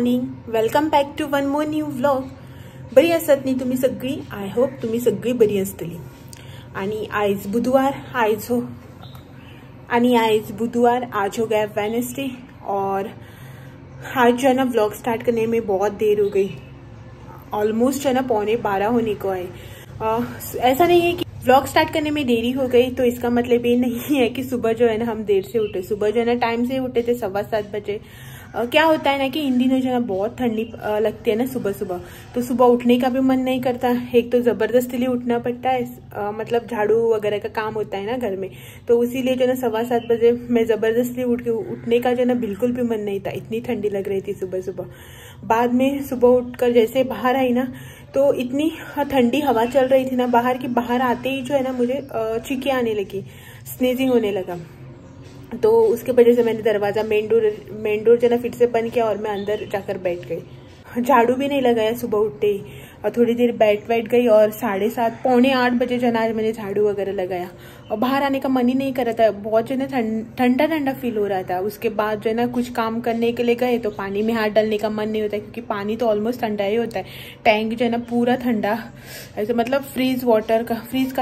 Morning, welcome back to one more new vlog. बरी असत नी तुम्ही सगळी? आय होप तुम्ही सगळी बरी असतली। आणि आज बुधवार, आज हो गया वेडनेसडे और आज जो है ना व्लॉग स्टार्ट करने में बहुत देर हो गई। ऑलमोस्ट है ना 11:15 होने को है। ऐसा नहीं है कि व्लॉग स्टार्ट करने में देरी हो गई तो इसका मतलब ये नहीं है कि सुबह जो है ना हम देर से उठे। सुबह जो है ना टाइम से उठे थे 7:15 बजे। क्या होता है ना कि इन दिनों जो है ना बहुत ठंडी लगती है ना सुबह सुबह, तो सुबह उठने का भी मन नहीं करता। एक तो ज़बरदस्ती लिए उठना पड़ता है, मतलब झाड़ू वगैरह का काम होता है ना घर में, तो उसी लिए जो है ना 7:15 बजे मैं ज़बरदस्ती उठने का जो है ना बिल्कुल भी मन नहीं था। इतनी ठंडी लग रही थी सुबह सुबह। बाद में सुबह उठकर जैसे बाहर आई ना तो इतनी ठंडी हवा चल रही थी ना बाहर की, बाहर आते ही जो है ना मुझे छींकें आने लगी, स्नीजिंग होने लगा। तो उसके वजह से मैंने दरवाज़ा मेन डोर जो है ना फिर से बंद किया और मैं अंदर जाकर बैठ गई। झाड़ू भी नहीं लगाया सुबह उठते ही और थोड़ी देर बैठ गई और 7:30 पौने 8 बजे जो है ना मैंने झाड़ू वगैरह लगाया। और बाहर आने का मन ही नहीं कर रहा था, बहुत जो है ना ठंडा फील हो रहा था। उसके बाद जो है ना कुछ काम करने के लिए गए तो पानी में हाथ डालने का मन नहीं होता, क्योंकि पानी तो ऑलमोस्ट ठंडा ही होता है। टैंक जो है ना पूरा ठंडा, ऐसे मतलब फ्रीज का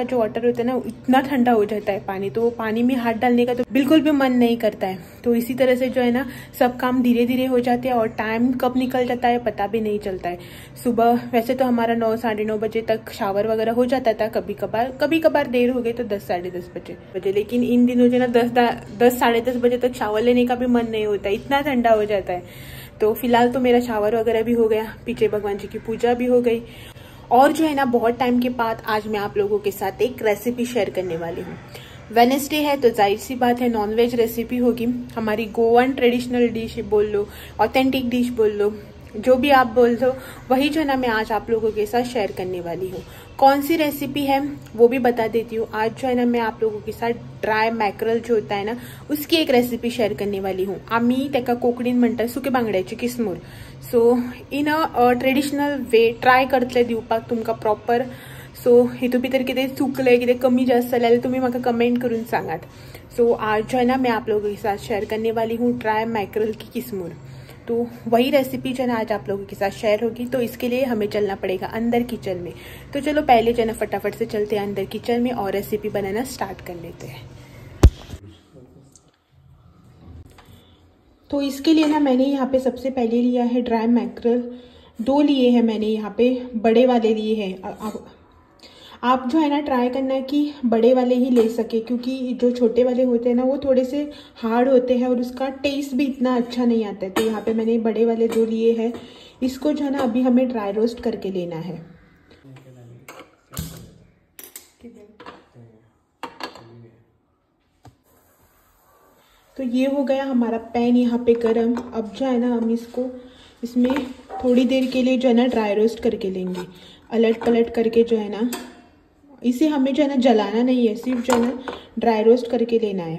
जो वाटर होता है ना इतना ठंडा हो जाता है पानी, तो पानी में हाथ डालने का तो बिल्कुल भी मन नहीं करता है। तो इसी तरह से जो है ना सब काम धीरे धीरे हो जाते हैं और टाइम कब निकल जाता है पता भी नहीं चलता है। सुबह वैसे तो हमारा 9 साढ़े 9 बजे तक शावर वगैरह हो जाता था, कभी कभार देर हो गई तो 10 साढ़े 10 बजे। लेकिन इन दिनों जो है ना 10 साढ़े 10 बजे तक शावर लेने का भी मन नहीं होता, इतना ठंडा हो जाता है। तो फिलहाल तो मेरा शावर वगैरह भी हो गया, पीछे भगवान जी की पूजा भी हो गई। और जो है ना बहुत टाइम के बाद आज मैं आप लोगों के साथ एक रेसिपी शेयर करने वाली हूँ। वेडनेसडे है तो जाहिर सी बात है नॉनवेज रेसिपी होगी। हमारी गोवन ट्रेडिशनल डिश बोल लो, ऑथेंटिक डिश बोल लो, जो भी आप बोल दो, वही जो है ना मैं आज आप लोगों के साथ शेयर करने वाली हूँ। कौन सी रेसिपी है वो भी बता देती हूँ। आज जो है ना मैं आप लोगों के साथ ड्राय मॅकरल जो होता है ना उसकी एक रेसिपी शेयर करने वाली हूँ। आम्ही त्याका कोकणीन म्हणतात सुके बांगड्याची किसमूर। सो इन अ ट्रेडिशनल वे ट्राय करतले दिवपाक तुमका प्रॉपर। सो हितू भितर कितें चुकलें, कितें कमी जास्त जाल्यार तुम्ही म्हाका कमेंट करून सांगात। सो आज जो है ना मैं आप लोगों के साथ शेयर करने वाली हूँ ड्राय मॅकरल की किसमूर। तो वही रेसिपी जो है ना आज आप लोगों के साथ शेयर होगी। तो इसके लिए हमें चलना पड़ेगा अंदर किचन में। तो चलो पहले जो है ना फटाफट से चलते हैं अंदर किचन में और रेसिपी बनाना स्टार्ट कर लेते हैं। तो इसके लिए ना मैंने यहाँ पे सबसे पहले लिया है ड्राई मॅकरल। 2 लिए हैं मैंने यहाँ पे, बड़े वाले लिए हैं। आप जो है ना ट्राई करना कि बड़े वाले ही ले सके, क्योंकि जो छोटे वाले होते हैं ना वो थोड़े से हार्ड होते हैं और उसका टेस्ट भी इतना अच्छा नहीं आता है। तो यहाँ पे मैंने बड़े वाले 2 लिए हैं। इसको जो है ना अभी हमें ड्राई रोस्ट करके लेना है। तो ये हो गया हमारा पैन यहाँ पे गरम। अब जो है ना हम इसको इसमें थोड़ी देर के लिए जो है ना ड्राई रोस्ट करके लेंगे, अलट पलट करके जो है ना। इसे हमें जो है ना जलाना नहीं है, सिर्फ जो है ना ड्राई रोस्ट करके लेना है।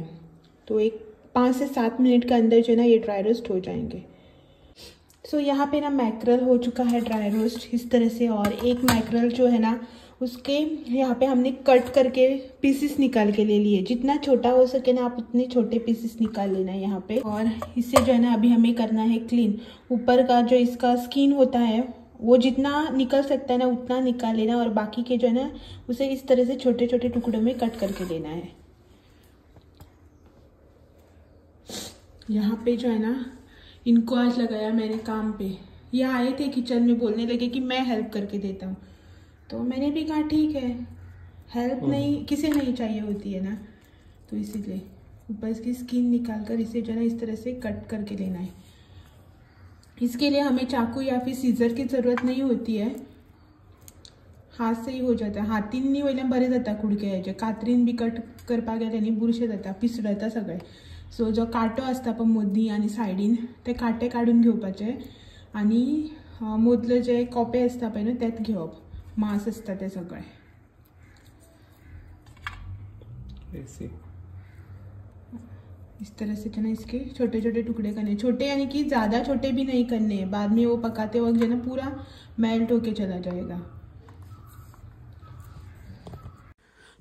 तो एक 5 से 7 मिनट के अंदर जो है ना ये ड्राई रोस्ट हो जाएंगे। सो यहाँ पे ना मॅकरल हो चुका है ड्राई रोस्ट इस तरह से। और एक मॅकरल जो है ना उसके यहाँ पे हमने कट करके पीसेस निकाल के ले लिए। जितना छोटा हो सके ना आप उतने छोटे पीसेस निकाल लेना है यहाँ पे। और इससे जो है ना अभी हमें करना है क्लीन। ऊपर का जो इसका स्किन होता है वो जितना निकल सकता है ना उतना निकाल लेना और बाकी के जो है ना उसे इस तरह से छोटे छोटे टुकड़ों में कट करके लेना है। यहाँ पे जो है ना इनको आज लगाया मैंने काम पे। ये आए थे किचन में, बोलने लगे कि मैं हेल्प करके देता हूँ। तो मैंने भी कहा ठीक है, हेल्प नहीं किसे नहीं चाहिए होती है ना। तो इसीलिए ऊपर इसकी स्किन निकाल कर इसे जो है ना इस तरह से कट करके लेना है। इसके लिए हमें चाकू या फिर सीजर की ज़रूरत नहीं होती है, हाथ से ही हो जाता है। हातीन वयले बरें जाता कुडके हेजे, कातरीन बी कट करपा गेल्यानी बुरशें जाता, पिसडता सगळें। सो जो कांटो आसता पण मोदी आनी सायडीन ते कांटे काडून घेवपाचे आनी मोदले जे कोपे आसता पळय न्हू तेंच घेवप, मांस आसता तें सगळें। इस तरह से जो है ना इसके छोटे छोटे टुकड़े करने, छोटे यानी कि ज़्यादा छोटे भी नहीं करने हैं, बाद में वो पकाते वक्त जो है ना पूरा मेल्ट होके चला जाएगा।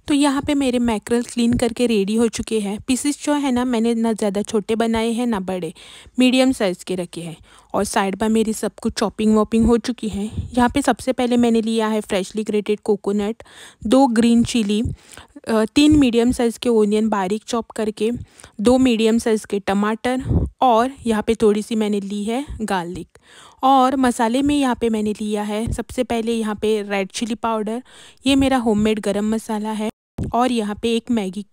तो यहाँ पे मेरे मॅकरल क्लीन करके रेडी हो चुके हैं। पीसेस जो है ना मैंने ना ज़्यादा छोटे बनाए हैं ना बड़े, मीडियम साइज़ के रखे हैं। और साइड बाय मेरी सब कुछ चॉपिंग वॉपिंग हो चुकी है। यहाँ पे सबसे पहले मैंने लिया है freshly grated coconut, 2 green chilli, 3 medium size के ओनियन बारीक चॉप करके, 2 मीडियम साइज़ के टमाटर और यहाँ पे थोड़ी सी मैंने ली है गार्लिक। और मसाले में यहाँ पे मैंने लिया है सबसे पहले यहाँ पे रेड चिली पाउडर, ये मेरा होममेड गरम मसाला है, और यहाँ पे एक मैगी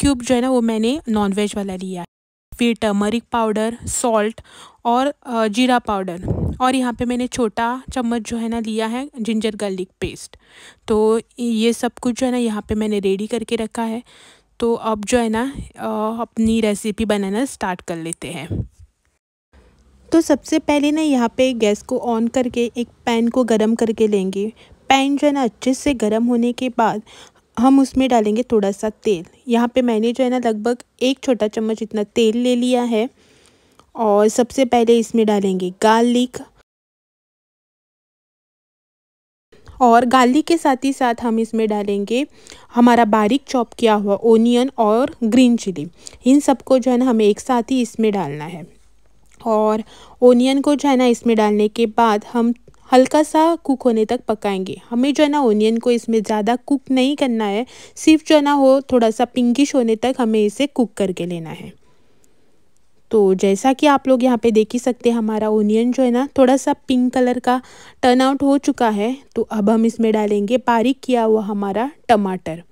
क्यूब जो है ना वो मैंने नॉनवेज वाला लिया है, फिर टर्मरिक पाउडर, सॉल्ट और जीरा पाउडर, और यहाँ पे मैंने छोटा चम्मच जो है ना लिया है जिंजर गार्लिक पेस्ट। तो ये सब कुछ जो है ना यहाँ पे मैंने रेडी करके रखा है। तो अब जो है ना अपनी रेसिपी बनाना स्टार्ट कर लेते हैं। तो सबसे पहले ना यहाँ पे गैस को ऑन करके एक पैन को गर्म करके लेंगे। पैन जो है ना अच्छे से गर्म होने के बाद हम उसमें डालेंगे थोड़ा सा तेल। यहाँ पे मैंने जो है ना लगभग 1 छोटा चम्मच इतना तेल ले लिया है। और सबसे पहले इसमें डालेंगे गार्लिक, और गार्लिक के साथ ही साथ हम इसमें डालेंगे हमारा बारीक चॉप किया हुआ ओनियन और ग्रीन चिली। इन सबको जो है ना हमें एक साथ ही इसमें डालना है। और ओनियन को जो है ना इसमें डालने के बाद हम हल्का सा कुक होने तक पकाएंगे। हमें जो है ना ओनियन को इसमें ज़्यादा कुक नहीं करना है, सिर्फ जो है ना वो थोड़ा सा पिंकिश होने तक हमें इसे कुक करके लेना है। तो जैसा कि आप लोग यहाँ पे देख ही सकते हैं हमारा ओनियन जो है ना थोड़ा सा पिंक कलर का टर्न आउट हो चुका है। तो अब हम इसमें डालेंगे बारीक किया हुआ हमारा टमाटर,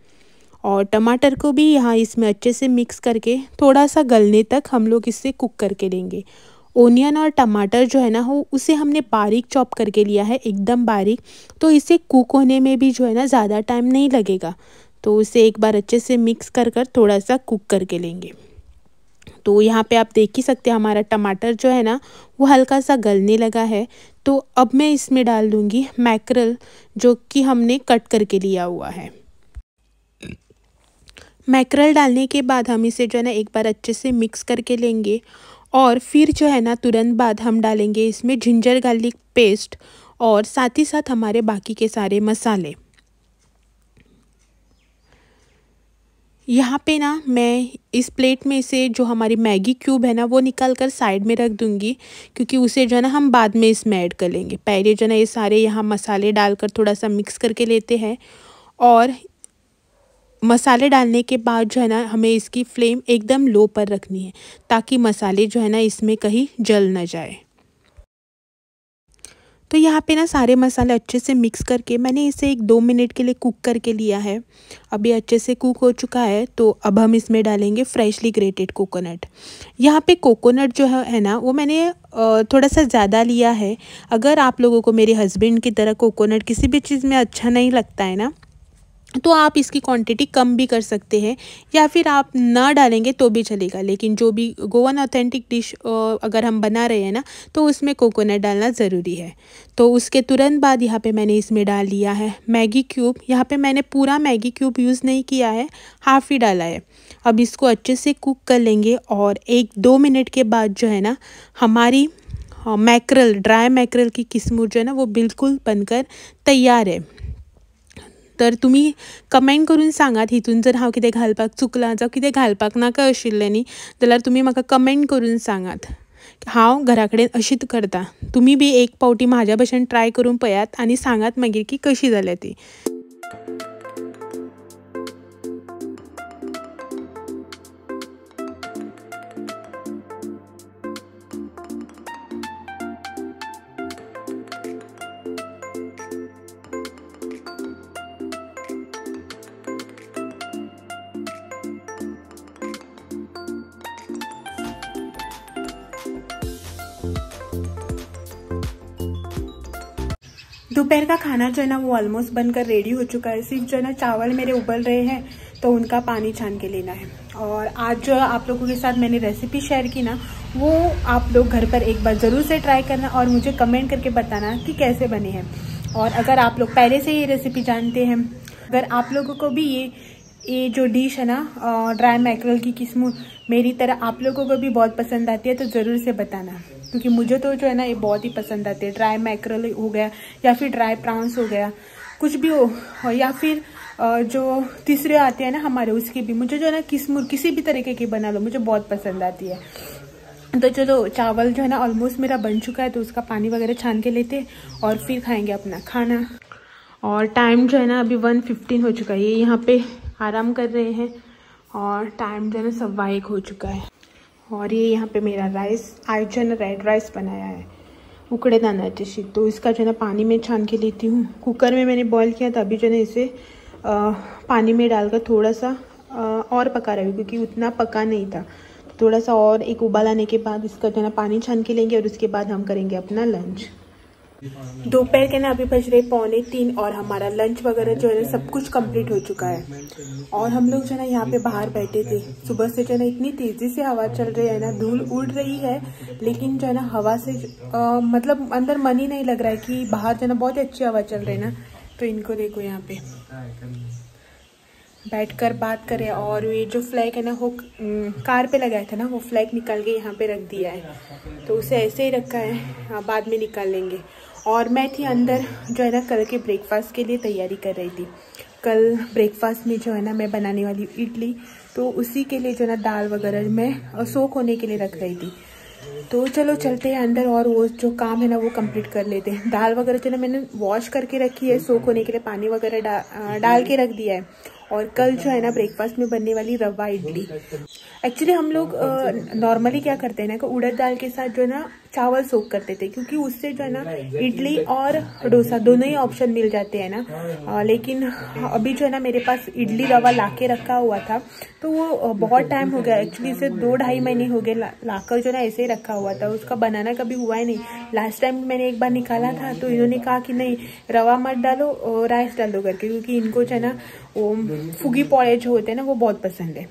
और टमाटर को भी यहाँ इसमें अच्छे से मिक्स करके थोड़ा सा गलने तक हम लोग इसे कुक करके लेंगे। ओनियन और टमाटर जो है ना हो उसे हमने बारीक चॉप करके लिया है, एकदम बारीक, तो इसे कुक होने में भी जो है ना ज़्यादा टाइम नहीं लगेगा। तो उसे एक बार अच्छे से मिक्स कर कर थोड़ा सा कुक करके लेंगे। तो यहाँ पे आप देख ही सकते हैं हमारा टमाटर जो है ना वो हल्का सा गलने लगा है। तो अब मैं इसमें डाल दूँगी मैकरल, जो कि हमने कट करके लिया हुआ है। मैकरल डालने के बाद हम इसे जो है ना एक बार अच्छे से मिक्स करके लेंगे। और फिर जो है ना तुरंत बाद हम डालेंगे इसमें जिंजर गार्लिक पेस्ट और साथ ही साथ हमारे बाकी के सारे मसाले। यहाँ पे ना मैं इस प्लेट में से जो हमारी मैगी क्यूब है ना वो निकाल कर साइड में रख दूँगी, क्योंकि उसे जो है ना हम बाद में इसमें ऐड कर लेंगे। पहले जो है ना ये सारे यहाँ मसाले डालकर थोड़ा सा मिक्स करके लेते हैं। और मसाले डालने के बाद जो है ना हमें इसकी फ्लेम एकदम लो पर रखनी है, ताकि मसाले जो है ना इसमें कहीं जल ना जाए। तो यहाँ पे ना सारे मसाले अच्छे से मिक्स करके मैंने इसे 1-2 मिनट के लिए कुक करके लिया है। अब ये अच्छे से कुक हो चुका है। तो अब हम इसमें डालेंगे फ्रेशली ग्रेटेड कोकोनट। यहाँ पे कोकोनट जो है ना वो मैंने थोड़ा सा ज़्यादा लिया है। अगर आप लोगों को मेरे हस्बैंड की तरह कोकोनट किसी भी चीज़ में अच्छा नहीं लगता है ना, तो आप इसकी क्वांटिटी कम भी कर सकते हैं, या फिर आप ना डालेंगे तो भी चलेगा। लेकिन जो भी गोवन ऑथेंटिक डिश अगर हम बना रहे हैं ना तो उसमें कोकोनट डालना ज़रूरी है। तो उसके तुरंत बाद यहाँ पे मैंने इसमें डाल लिया है मैगी क्यूब। यहाँ पे मैंने पूरा मैगी क्यूब यूज़ नहीं किया है, हाफ ही डाला है। अब इसको अच्छे से कुक कर लेंगे। और 1-2 मिनट के बाद जो है ना हमारी मैकरल, ड्राई मैकरल की किस्म जो है ना वो बिल्कुल बनकर तैयार है। तर तुम्ही कमेंट करून सांगात हितून जर हांव कितें घालपाक चुकलां जावं कितें घालपाक नाका आशिल्लें न्ही, जाल्यार तुमी म्हाका कमेंट करून सांगात। हांव घरा कडेन अशीच करता, तुमी बी एक पावटी म्हाज्या भशेन ट्राय करून पळयात आनी सांगात मागीर की कशी जाल्या ती। दोपहर का खाना जो है ना वो ऑलमोस्ट बनकर रेडी हो चुका है। सिर्फ जो है ना चावल मेरे उबल रहे हैं तो उनका पानी छान के लेना है। और आज जो आप लोगों के साथ मैंने रेसिपी शेयर की ना वो आप लोग घर पर एक बार ज़रूर से ट्राई करना और मुझे कमेंट करके बताना कि कैसे बने हैं। और अगर आप लोग पहले से ये रेसिपी जानते हैं, अगर आप लोगों को भी ये जो डिश है ना ड्राई मैकरल की किस्म मेरी तरह आप लोगों को भी बहुत पसंद आती है तो ज़रूर से बताना, क्योंकि मुझे तो जो है ना ये बहुत ही पसंद आते हैं। ड्राई मैकरल हो गया या फिर ड्राई प्रॉन्स हो गया, कुछ भी हो, या फिर जो तीसरे आते हैं ना हमारे उसकी भी मुझे जो है ना किस्म किसी भी तरीके की बना लो मुझे बहुत पसंद आती है। तो चलो चावल जो है ना ऑलमोस्ट मेरा बन चुका है, तो उसका पानी वगैरह छान के लेते और फिर खाएंगे अपना खाना। और टाइम जो है ना अभी 1:15 हो चुका है, ये यहाँ पे आराम कर रहे हैं। और टाइम जो है ना 1:15 हो चुका है। और ये यहाँ पे मेरा राइस आज जो है ना रेड राइस बनाया है उकड़े दानाचे शीत, तो इसका जो है ना पानी में छान के लेती हूँ। कुकर में मैंने बॉयल किया था, अभी जो है ना इसे पानी में डालकर थोड़ा सा और पका रही हूँ क्योंकि उतना पका नहीं था। थोड़ा सा और एक उबाल आने के बाद इसका जो है ना पानी छान के लेंगे और उसके बाद हम करेंगे अपना लंच। दोपहर के ना अभी बज रहे 2:45 और हमारा लंच वगैरह जो है सब कुछ कंप्लीट हो चुका है। और हम लोग जो है ना यहाँ पे बाहर बैठे थे। सुबह से जो है ना इतनी तेजी से हवा चल रही है ना, धूल उड़ रही है, लेकिन जो है ना हवा से मतलब अंदर मन ही नहीं लग रहा है कि बाहर जो है ना बहुत अच्छी हवा चल रही है ना। तो इनको देखो यहाँ पे बैठकर बात करें। और ये जो फ्लैग है ना वो कार पे लगाया था ना, वो फ्लैग निकाल के यहाँ पे रख दिया है, तो उसे ऐसे ही रखा है, बाद में निकाल लेंगे। और मैं थी अंदर जो है ना कल के ब्रेकफास्ट के लिए तैयारी कर रही थी। कल ब्रेकफास्ट में जो है ना मैं बनाने वाली इडली, तो उसी के लिए जो है ना दाल वगैरह मैं सोख होने के लिए रख रही थी। तो चलो चलते हैं अंदर और वो जो काम है ना वो कंप्लीट कर लेते हैं। दाल वगैरह जो है ना मैंने वॉश करके रखी है, सोख होने के लिए पानी वगैरह डाल के रख दिया है। और कल जो है ना ब्रेकफास्ट में बनने वाली रवा इडली। एक्चुअली हम लोग नॉर्मली क्या करते हैं ना कि उड़द दाल के साथ जो है ना चावल सोख करते थे, क्योंकि उससे जो है ना इडली और डोसा दोनों ही ऑप्शन मिल जाते हैं ना। लेकिन अभी जो है ना मेरे पास इडली रवा लाके रखा हुआ था, तो वो बहुत टाइम हो गया, एक्चुअली इसे 2-2.5 महीने हो गए लाकर जो है ना ऐसे ही रखा हुआ था, उसका बनाना कभी हुआ ही नहीं। लास्ट टाइम मैंने एक बार निकाला था तो इन्होंने कहा कि नहीं रवा मत डालो, राइस डालो करके, क्योंकि इनको जो है ना वो फुगी पोहे जो होते हैं ना वो बहुत पसंद है।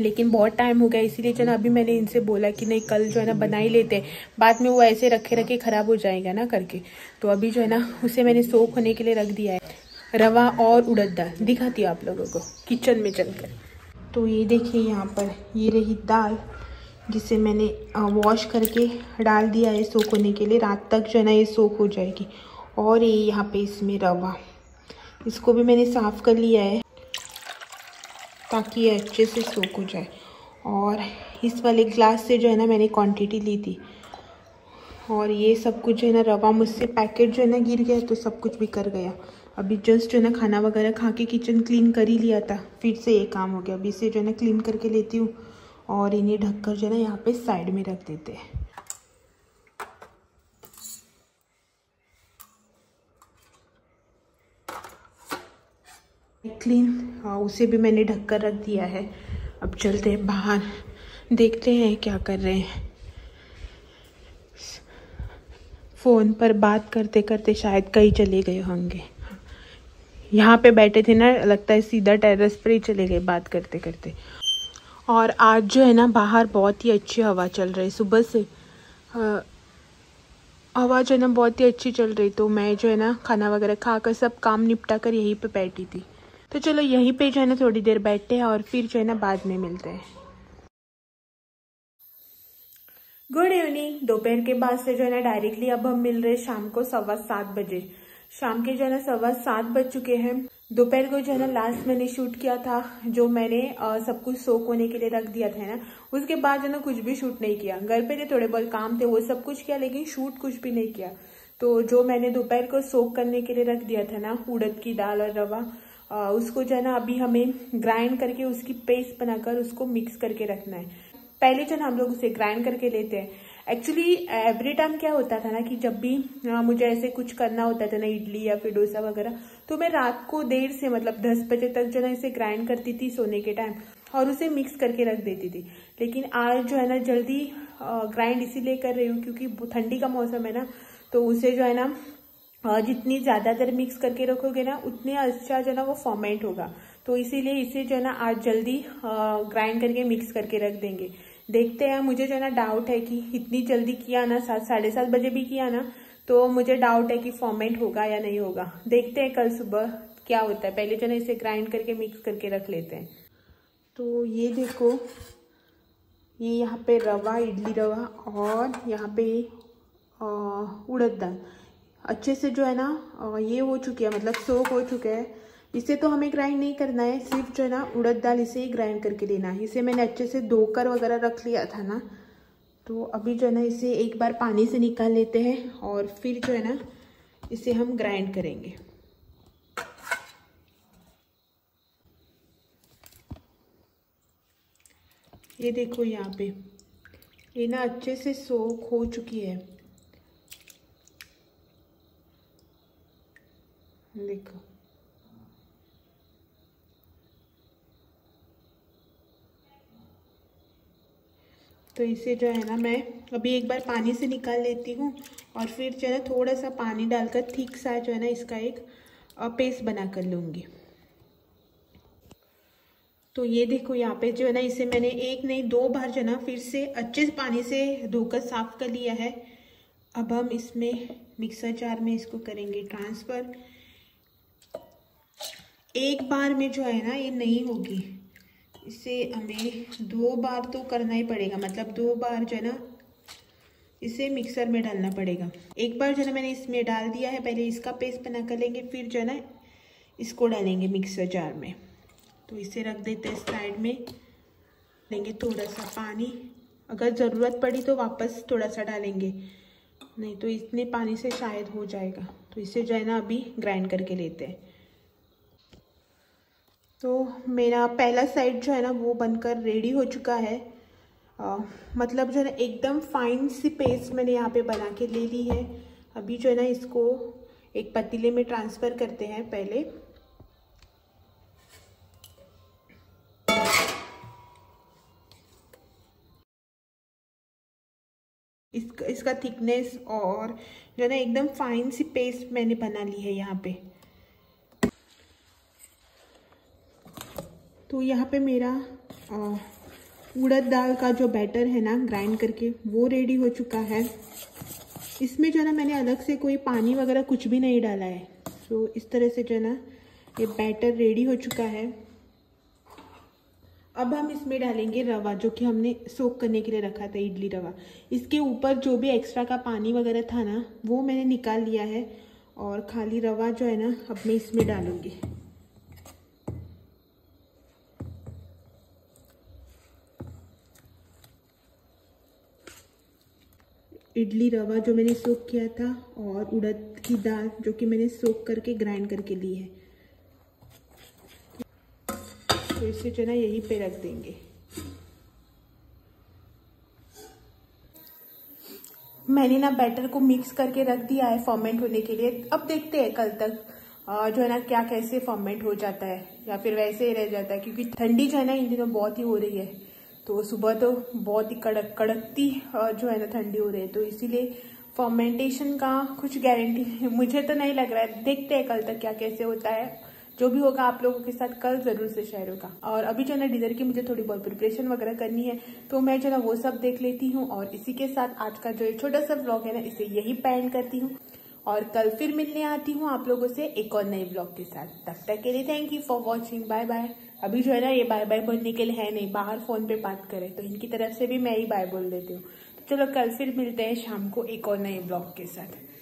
लेकिन बहुत टाइम हो गया, इसीलिए जो है ना अभी मैंने इनसे बोला कि नहीं कल जो है ना बना ही लेते, बाद में वो ऐसे रखे रखे खराब हो जाएगा ना करके। तो अभी जो है ना उसे मैंने सोख होने के लिए रख दिया है। रवा और उड़द दाल दिखाती हूँ आप लोगों को किचन में चलकर। तो ये देखिए यहाँ पर ये रही दाल जिसे मैंने वॉश करके डाल दिया है सोख होने के लिए, रात तक जो है ना ये सोख हो जाएगी। और ये यहाँ पे इसमें रवा, इसको भी मैंने साफ़ कर लिया है ताकि ये अच्छे से सोख हो जाए। और इस वाले ग्लास से जो है ना मैंने क्वांटिटी ली थी। और ये सब कुछ जो है ना रवा मुझसे पैकेट जो है ना गिर गया, तो सब कुछ भी कर गया। अभी जस्ट जो है ना खाना वगैरह खा के किचन क्लीन कर ही लिया था, फिर से ये काम हो गया। अभी इसे जो है ना क्लीन करके लेती हूँ और इन्हें ढककर जो है ना यहाँ पे साइड में रख देते हैं। क्लीन उसे भी मैंने ढककर रख दिया है। अब चलते हैं बाहर, देखते हैं क्या कर रहे हैं। फ़ोन पर बात करते करते शायद कहीं चले गए होंगे। यहाँ पे बैठे थे ना, लगता है सीधा टेरेस पर ही चले गए बात करते करते। और आज जो है ना बाहर बहुत ही अच्छी हवा चल रही, सुबह से हवा जो है ना बहुत ही अच्छी चल रही। तो मैं जो है ना खाना वगैरह खाकर सब काम निपटा कर यहीं पे बैठी थी। तो चलो यहीं पे जो है ना थोड़ी देर बैठते हैं और फिर जो है ना बाद में मिलते हैं। Good evening. दोपहर के बाद से जो है ना डायरेक्टली अब हम मिल रहे शाम को 7:15 बजे। शाम के जो है ना 7:15 बज चुके हैं। दोपहर को जो है ना लास्ट मैंने शूट किया था, जो मैंने सब कुछ सोख होने के लिए रख दिया था ना, उसके बाद जो है ना कुछ भी शूट नहीं किया। घर पे थे, थोड़े बहुत काम थे, वो सब कुछ किया लेकिन शूट कुछ भी नहीं किया। तो जो मैंने दोपहर को सोख करने के लिए रख दिया था ना उड़द की दाल और रवा, उसको जो है ना अभी हमें ग्राइंड करके उसकी पेस्ट बनाकर उसको मिक्स करके रखना है। पहले जो है ना हम लोग उसे ग्राइंड करके लेते हैं। एक्चुअली एवरी टाइम क्या होता था ना कि जब भी मुझे ऐसे कुछ करना होता था ना इडली या फिर डोसा वगैरह, तो मैं रात को देर से मतलब 10 बजे तक जो है ना इसे ग्राइंड करती थी सोने के टाइम और उसे मिक्स करके रख देती थी। लेकिन आज जो है ना जल्दी ग्राइंड इसीलिए कर रही हूँ क्योंकि ठंडी का मौसम है ना, तो उसे जो है ना जितनी ज़्यादा देर मिक्स करके रखोगे ना उतने अच्छा जो है ना वो फॉर्मेंट होगा। तो इसीलिए इसे जो है ना आज जल्दी ग्राइंड करके मिक्स करके रख देंगे। देखते हैं, मुझे जो है ना डाउट है कि इतनी जल्दी किया ना, 7-7:30 बजे भी किया ना, तो मुझे डाउट है कि फॉर्मेट होगा या नहीं होगा। देखते हैं कल सुबह क्या होता है। पहले जो है ना इसे ग्राइंड करके मिक्स करके रख लेते हैं। तो ये देखो, ये यहाँ पे रवा, इडली रवा और यहाँ पे उड़द दाल अच्छे से जो है ना ये हो चुकी है, मतलब सोख हो चुका है। इसे तो हमें ग्राइंड नहीं करना है, सिर्फ जो है ना उड़द दाल इसे ही ग्राइंड करके लेना है। इसे मैंने अच्छे से धोकर वगैरह रख लिया था ना, तो अभी जो है ना इसे एक बार पानी से निकाल लेते हैं और फिर जो है ना इसे हम ग्राइंड करेंगे। ये देखो यहाँ पे ये ना अच्छे से सोख हो चुकी है, देखो। तो इसे जो है ना मैं अभी एक बार पानी से निकाल लेती हूँ और फिर जो है ना थोड़ा सा पानी डालकर ठीक सा जो है ना इसका एक पेस्ट बना कर लूँगी। तो ये देखो यहाँ पे जो है ना इसे मैंने एक नहीं दो बार जो है ना फिर से अच्छे से पानी से धोकर साफ कर लिया है। अब हम इसमें मिक्सर जार में इसको करेंगे ट्रांसफ़र। एक बार में जो है ना ये नहीं होगी, इसे हमें दो बार तो करना ही पड़ेगा, मतलब दो बार जो है ना इसे मिक्सर में डालना पड़ेगा। एक बार जो है ना मैंने इसमें डाल दिया है, पहले इसका पेस्ट बना कर लेंगे फिर जो है ना इसको डालेंगे मिक्सर जार में। तो इसे रख देते हैं साइड में, लेंगे थोड़ा सा पानी, अगर ज़रूरत पड़ी तो वापस थोड़ा सा डालेंगे, नहीं तो इतने पानी से शायद हो जाएगा। तो इसे जो है ना अभी ग्राइंड करके लेते हैं। तो मेरा पहला साइड जो है ना वो बनकर रेडी हो चुका है। मतलब जो है ना एकदम फाइन सी पेस्ट मैंने यहाँ पे बना के ले ली है। अभी जो है ना इसको एक पतीले में ट्रांसफ़र करते हैं पहले। इसका थिकनेस और जो है ना एकदम फाइन सी पेस्ट मैंने बना ली है यहाँ पे। तो यहाँ पे मेरा उड़द दाल का जो बैटर है ना ग्राइंड करके वो रेडी हो चुका है। इसमें जो है ना मैंने अलग से कोई पानी वगैरह कुछ भी नहीं डाला है। तो इस तरह से जो है ना ये बैटर रेडी हो चुका है। अब हम इसमें डालेंगे रवा, जो कि हमने सोक करने के लिए रखा था, इडली रवा। इसके ऊपर जो भी एक्स्ट्रा का पानी वगैरह था ना वो मैंने निकाल लिया है और खाली रवा जो है ना अब मैं इसमें डालूँगी। इडली रवा जो मैंने सोक किया था और उड़द की दाल जो कि मैंने सोक करके ग्राइंड करके ली है, तो इसे जो है ना यहीं पे रख देंगे। मैंने ना बैटर को मिक्स करके रख दिया है फर्मेंट होने के लिए। अब देखते हैं कल तक जो है ना क्या कैसे फर्मेंट हो जाता है या फिर वैसे ही रह जाता है, क्योंकि ठंडी जो है ना इन दिनों बहुत ही हो रही है। तो सुबह तो बहुत ही कड़कती जो है ना ठंडी हो रही है, तो इसीलिए फर्मेंटेशन का कुछ गारंटी मुझे तो नहीं लग रहा है। देखते हैं कल तक क्या कैसे होता है। जो भी होगा आप लोगों के साथ कल ज़रूर से शेयर होगा। और अभी जो है ना डिनर की मुझे थोड़ी बहुत प्रिपरेशन वगैरह करनी है, तो मैं जो है ना वो सब देख लेती हूँ। और इसी के साथ आज का जो छोटा सा व्लॉग है ना इसे यही पैंड करती हूँ और कल फिर मिलने आती हूँ आप लोगों से एक और नए ब्लॉग के साथ। तब तक के लिए thank you for watching, bye bye. अभी जो है ना ये बाय बाय बोलने के लिए है नहीं, बाहर फोन पे बात करें तो इनकी तरफ से भी मैं ही बाय बोल देती हूँ। तो चलो कल फिर मिलते हैं शाम को एक और नए ब्लॉग के साथ।